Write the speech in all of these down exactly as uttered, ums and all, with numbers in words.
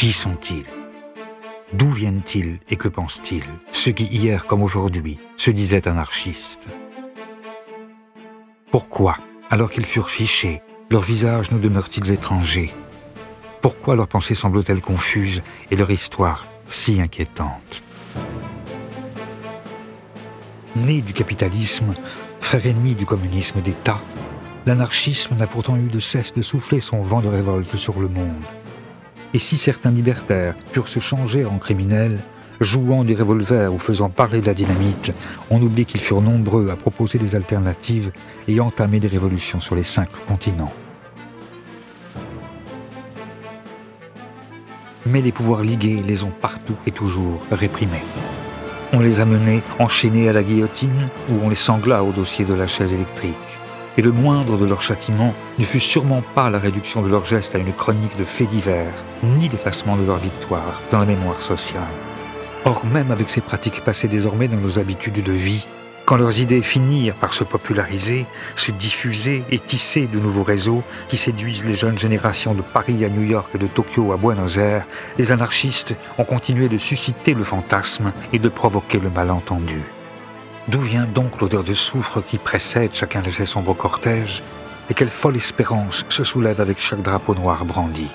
Qui sont-ils? D'où viennent-ils et que pensent-ils? Ceux qui, hier comme aujourd'hui, se disaient anarchistes. Pourquoi, alors qu'ils furent fichés, leurs visages nous demeurent-ils étrangers? Pourquoi leurs pensées semblent-elles confuses et leur histoire si inquiétante? Né du capitalisme, frère ennemi du communisme d'État, l'anarchisme n'a pourtant eu de cesse de souffler son vent de révolte sur le monde. Et si certains libertaires purent se changer en criminels, jouant du revolver ou faisant parler de la dynamite, on oublie qu'ils furent nombreux à proposer des alternatives et entamer des révolutions sur les cinq continents. Mais les pouvoirs ligués les ont partout et toujours réprimés. On les a menés, enchaînés à la guillotine, ou on les sangla au dossier de la chaise électrique. Et le moindre de leurs châtiments ne fut sûrement pas la réduction de leurs gestes à une chronique de faits divers, ni l'effacement de leur victoire dans la mémoire sociale. Or, même avec ces pratiques passées désormais dans nos habitudes de vie, quand leurs idées finirent par se populariser, se diffuser et tisser de nouveaux réseaux qui séduisent les jeunes générations de Paris à New York et de Tokyo à Buenos Aires, les anarchistes ont continué de susciter le fantasme et de provoquer le malentendu. D'où vient donc l'odeur de soufre qui précède chacun de ces sombres cortèges, et quelle folle espérance se soulève avec chaque drapeau noir brandi?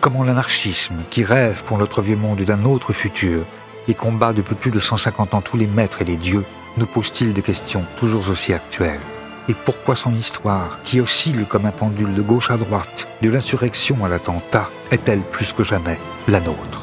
Comment l'anarchisme, qui rêve pour notre vieux monde d'un autre futur, et combat depuis plus de cent cinquante ans tous les maîtres et les dieux, nous pose-t-il des questions toujours aussi actuelles? Et pourquoi son histoire, qui oscille comme un pendule de gauche à droite, de l'insurrection à l'attentat, est-elle plus que jamais la nôtre?